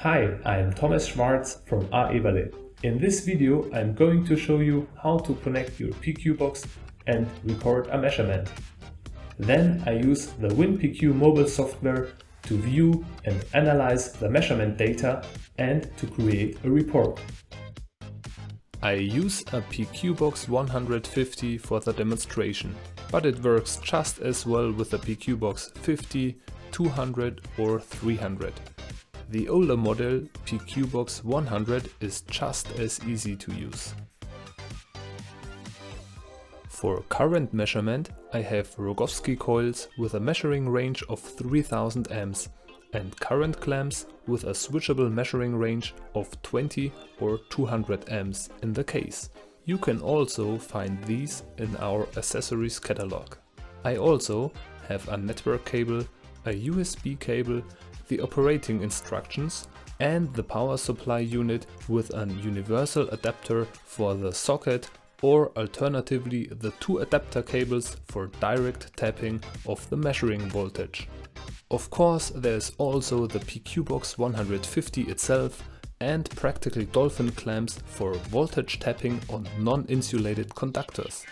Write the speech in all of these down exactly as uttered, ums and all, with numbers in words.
Hi, I'm Thomas Schwarz from A. Eberle. In this video I'm going to show you how to connect your P Q box and record a measurement. Then I use the WinPQ mobile software to view and analyze the measurement data and to create a report. I use a P Q box one hundred fifty for the demonstration, but it works just as well with a P Q box fifty, two hundred or three hundred. The older model P Q box one hundred is just as easy to use. For current measurement, I have Rogowski coils with a measuring range of three thousand amps and current clamps with a switchable measuring range of twenty or two hundred amps in the case. You can also find these in our accessories catalog. I also have a network cable, a U S B cable, the operating instructions and the power supply unit with a universal adapter for the socket, or alternatively the two adapter cables for direct tapping of the measuring voltage. Of course, there is also the P Q box one hundred fifty itself and practical dolphin clamps for voltage tapping on non-insulated conductors.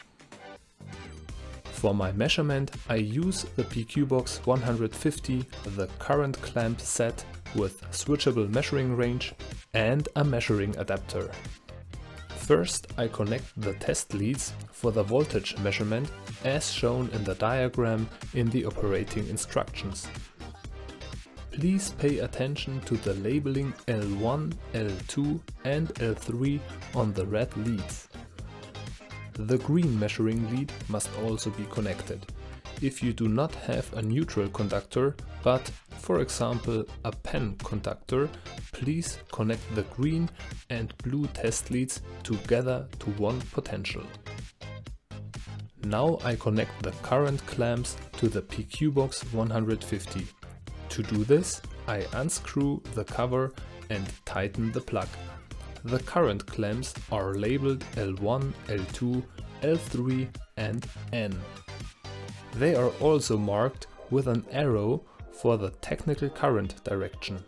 For my measurement, I use the P Q box one hundred fifty, the current clamp set with switchable measuring range and a measuring adapter. First, I connect the test leads for the voltage measurement as shown in the diagram in the operating instructions. Please pay attention to the labeling L one, L two and L three on the red leads. The green measuring lead must also be connected. If you do not have a neutral conductor, but for example a pen conductor, please connect the green and blue test leads together to one potential. Now I connect the current clamps to the P Q box one hundred fifty. To do this, I unscrew the cover and tighten the plug. The current clamps are labeled L one, L two, L three and N. They are also marked with an arrow for the technical current direction.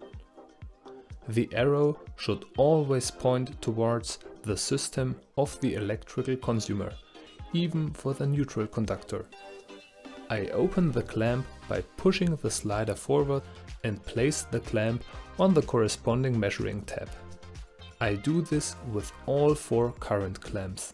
The arrow should always point towards the system of the electrical consumer, even for the neutral conductor. I open the clamp by pushing the slider forward and place the clamp on the corresponding measuring tab. I do this with all four current clamps.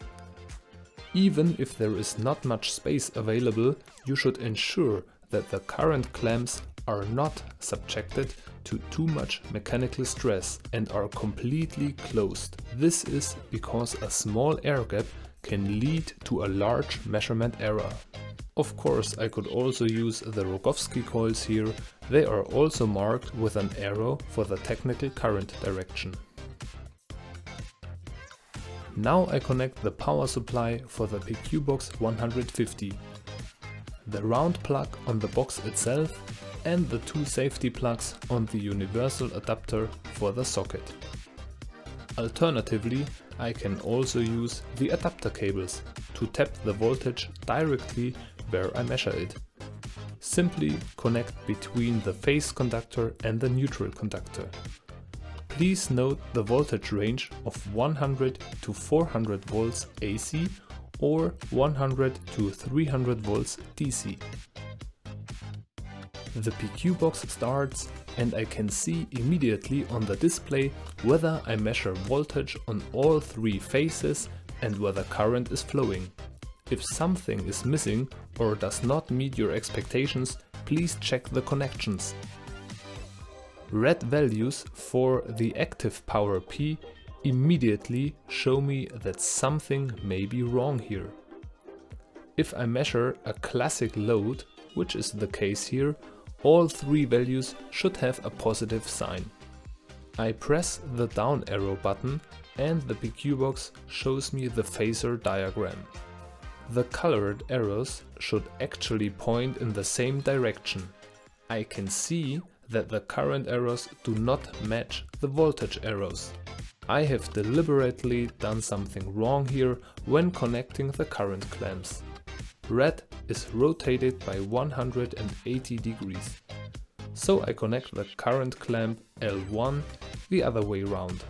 Even if there is not much space available, you should ensure that the current clamps are not subjected to too much mechanical stress and are completely closed. This is because a small air gap can lead to a large measurement error. Of course, I could also use the Rogowski coils here. They are also marked with an arrow for the technical current direction. Now I connect the power supply for the P Q box one hundred fifty, the round plug on the box itself and the two safety plugs on the universal adapter for the socket. Alternatively, I can also use the adapter cables to tap the voltage directly where I measure it. Simply connect between the phase conductor and the neutral conductor. Please note the voltage range of one hundred to four hundred volts A C or one hundred to three hundred volts D C. The P Q box starts and I can see immediately on the display whether I measure voltage on all three phases and whether current is flowing. If something is missing or does not meet your expectations, please check the connections. Red values for the active power P immediately show me that something may be wrong here. If I measure a classic load, which is the case here, all three values should have a positive sign. I press the down arrow button and the P Q box shows me the phasor diagram. The colored arrows should actually point in the same direction. I can see that the current arrows do not match the voltage arrows. I have deliberately done something wrong here when connecting the current clamps. Red is rotated by one hundred eighty degrees. So I connect the current clamp L one the other way round.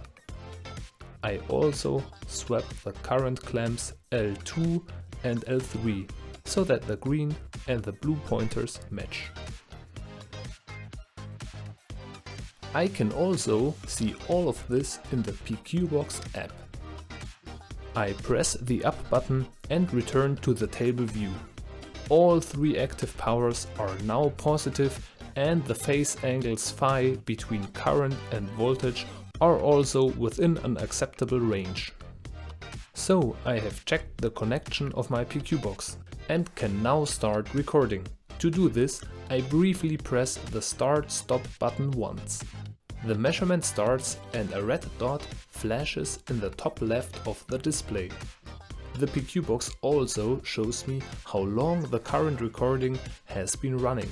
I also swapped the current clamps L two and L three so that the green and the blue pointers match. I can also see all of this in the P Q box app. I press the up button and return to the table view. All three active powers are now positive and the phase angles phi between current and voltage are also within an acceptable range. So I have checked the connection of my P Q box and can now start recording. To do this, I briefly press the Start-Stop button once. The measurement starts and a red dot flashes in the top left of the display. The P Q box also shows me how long the current recording has been running.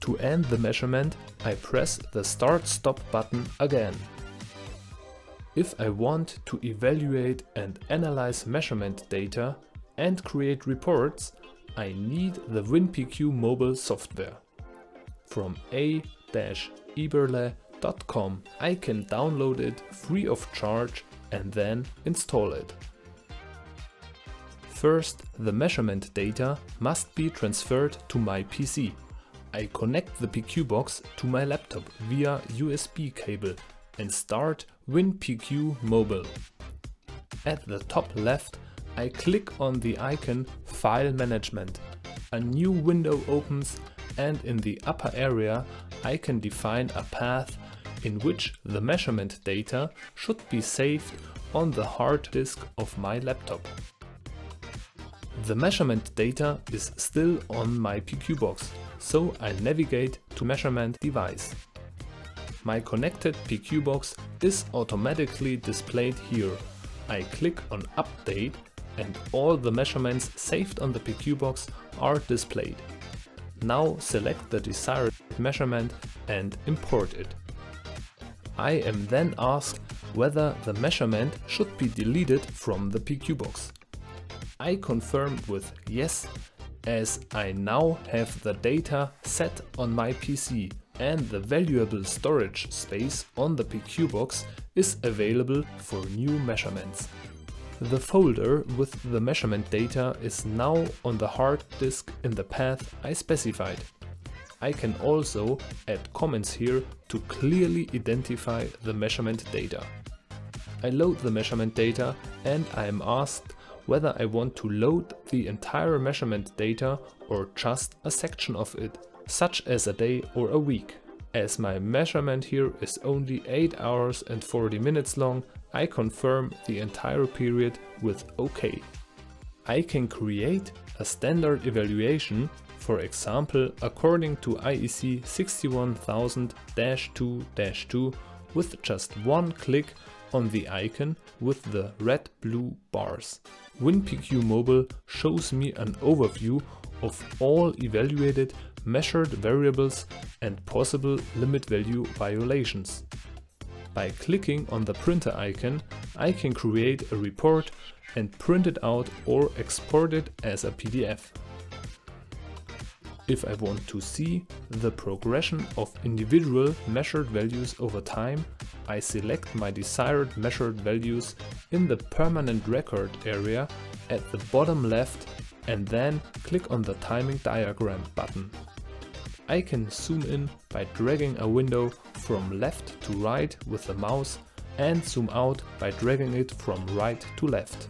To end the measurement, I press the Start-Stop button again. If I want to evaluate and analyze measurement data and create reports, I need the WinPQ mobile software. From A Eberle dot com I can download it free of charge and then install it. First, the measurement data must be transferred to my P C. I connect the P Q box to my laptop via U S B cable and start WinPQ mobile. At the top left, I click on the icon File Management. A new window opens and in the upper area I can define a path in which the measurement data should be saved on the hard disk of my laptop. The measurement data is still on my P Q box, so I navigate to Measurement Device. My connected P Q box is automatically displayed here. I click on Update and all the measurements saved on the P Q box are displayed. Now select the desired measurement and import it. I am then asked whether the measurement should be deleted from the P Q box. I confirm with yes, as I now have the data set on my P C and the valuable storage space on the P Q box is available for new measurements. The folder with the measurement data is now on the hard disk in the path I specified. I can also add comments here to clearly identify the measurement data. I load the measurement data and I am asked whether I want to load the entire measurement data or just a section of it, such as a day or a week. As my measurement here is only eight hours and forty minutes long, I confirm the entire period with OK. I can create a standard evaluation, for example according to I E C six one thousand dash two dash two, with just one click on the icon with the red-blue bars. WinPQ Mobile shows me an overview of all evaluated measured variables and possible limit value violations. By clicking on the printer icon, I can create a report and print it out or export it as a P D F. If I want to see the progression of individual measured values over time, I select my desired measured values in the permanent record area at the bottom left and then click on the timing diagram button. I can zoom in by dragging a window from left to right with the mouse and zoom out by dragging it from right to left.